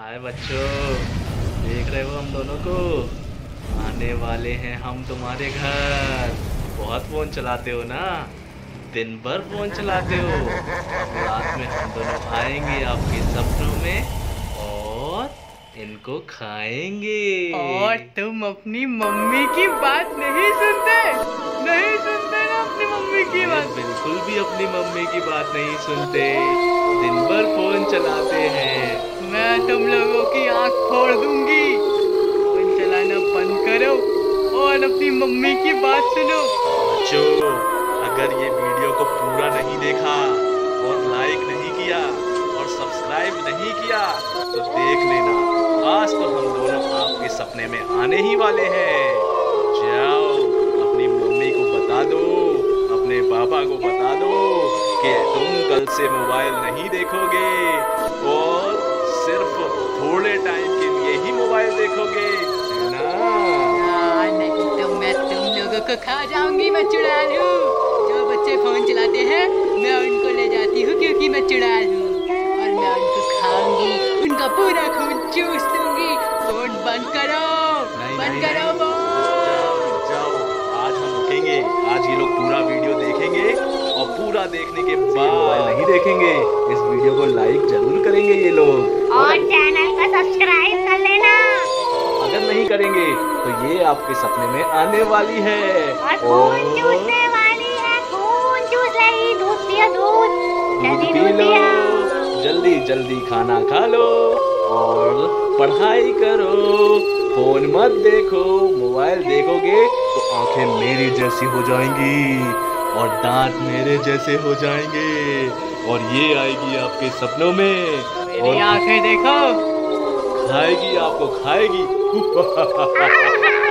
हाय बच्चों, देख रहे हो हम दोनों को? आने वाले हैं हम तुम्हारे घर। बहुत फोन चलाते हो ना, दिन भर फोन चलाते हो। रात में हम दोनों आएंगे आपके सपनों में और इनको खाएंगे। और तुम अपनी मम्मी की बात नहीं सुनते ना? अपनी मम्मी की बात बिल्कुल भी अपनी मम्मी की बात नहीं सुनते, दिन भर फोन चलाते हैं। मैं तुम लोगों की आंख फोड़ दूंगी। फोन चलाना बंद करो और अपनी मम्मी की बात सुनो। बच्चों, अगर ये वीडियो को पूरा नहीं देखा और लाइक नहीं किया और सब्सक्राइब नहीं किया तो देख लेना, आज तो हम दोनों आपके सपने में आने ही वाले हैं। जाओ अपनी मम्मी को बता दो, अपने पापा को बता दो कि तुम कल से मोबाइल नहीं देखोगे और सिर्फ थोड़े टाइम के लिए ही मोबाइल देखोगे ना। नहीं तो मैं तुम लोगों को खा जाऊंगी। मैं चुड़ैल हूँ, जो बच्चे फोन चलाते हैं मैं उनको ले जाती हूँ क्योंकि मैं चुड़ैल हूँ और मैं उनको खाऊंगी, उनका पूरा खून चूस लूंगी। फोन बंद करो, बंद करो। जाओ, आज हम रुकेंगे। आज ये लोग पूरा वीडियो देखेंगे और पूरा देखने के बाद नहीं देखेंगे। इस वीडियो को लाइक जरूर करेंगे ये लोग और चैनल को सब्सक्राइब कर लेना। अगर नहीं करेंगे तो ये आपके सपने में आने वाली है और खून चूसने वाली है। खून चूस रही। दूध पियो, दूध जल्दी जल्दी खाना खा लो और पढ़ाई करो। फोन मत देखो, मोबाइल देखोगे तो आंखें मेरी जैसी हो जाएंगी और दांत मेरे जैसे हो जाएंगे और ये आएगी आपके सपनों में और आंखें देखो, खाएगी आपको, खाएगी।